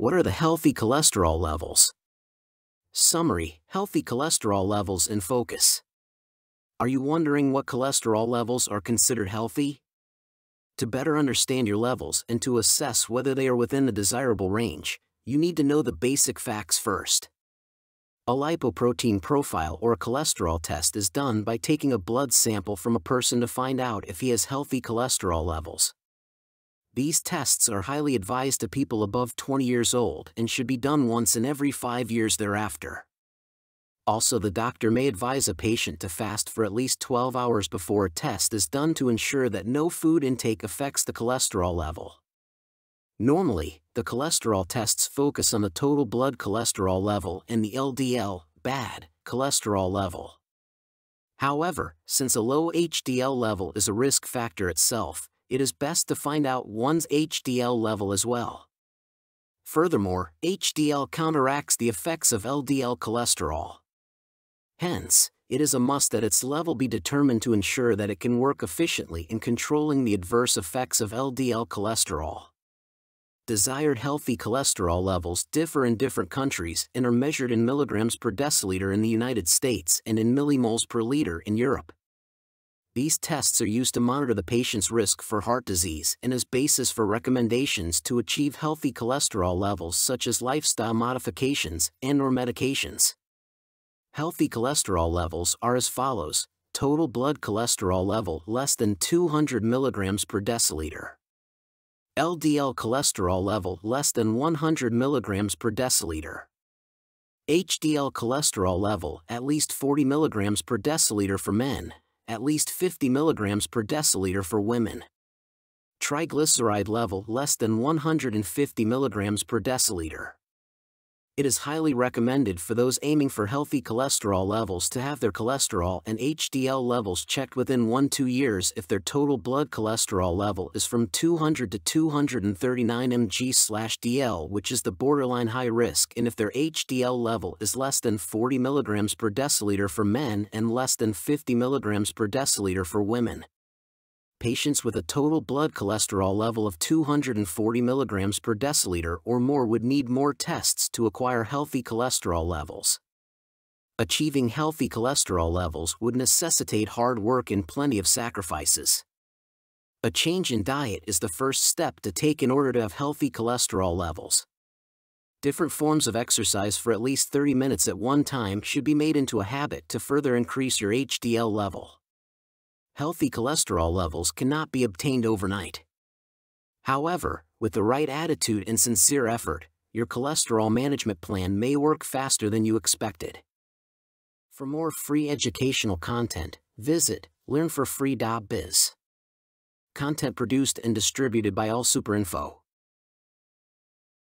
What are the healthy cholesterol levels? Summary: healthy cholesterol levels in focus. Are you wondering what cholesterol levels are considered healthy? To better understand your levels and to assess whether they are within the desirable range, you need to know the basic facts first. A lipoprotein profile or a cholesterol test is done by taking a blood sample from a person to find out if he has healthy cholesterol levels. These tests are highly advised to people above 20 years old and should be done once in every 5 years thereafter. Also, the doctor may advise a patient to fast for at least 12 hours before a test is done to ensure that no food intake affects the cholesterol level. Normally, the cholesterol tests focus on the total blood cholesterol level and the LDL, bad, cholesterol level. However, since a low HDL level is a risk factor itself, it is best to find out one's HDL level as well. Furthermore, HDL counteracts the effects of LDL cholesterol. Hence, it is a must that its level be determined to ensure that it can work efficiently in controlling the adverse effects of LDL cholesterol. Desired healthy cholesterol levels differ in different countries and are measured in milligrams per deciliter in the United States and in millimoles per liter in Europe. These tests are used to monitor the patient's risk for heart disease and as basis for recommendations to achieve healthy cholesterol levels such as lifestyle modifications and/or medications. Healthy cholesterol levels are as follows: total blood cholesterol level less than 200 milligrams per deciliter. LDL cholesterol level less than 100 milligrams per deciliter. HDL cholesterol level at least 40 milligrams per deciliter for men, at least 50 milligrams per deciliter for women. Triglyceride level less than 150 milligrams per deciliter. It is highly recommended for those aiming for healthy cholesterol levels to have their cholesterol and HDL levels checked within 1-2 years if their total blood cholesterol level is from 200 to 239 mg/dL, which is the borderline high risk, and if their HDL level is less than 40 mg per deciliter for men and less than 50 mg per deciliter for women. Patients with a total blood cholesterol level of 240 milligrams per deciliter or more would need more tests to acquire healthy cholesterol levels. Achieving healthy cholesterol levels would necessitate hard work and plenty of sacrifices. A change in diet is the first step to take in order to have healthy cholesterol levels. Different forms of exercise for at least 30 minutes at one time should be made into a habit to further increase your HDL level. Healthy cholesterol levels cannot be obtained overnight. However, with the right attitude and sincere effort, your cholesterol management plan may work faster than you expected. For more free educational content, visit learnforfree.biz. Content produced and distributed by AllSuperInfo.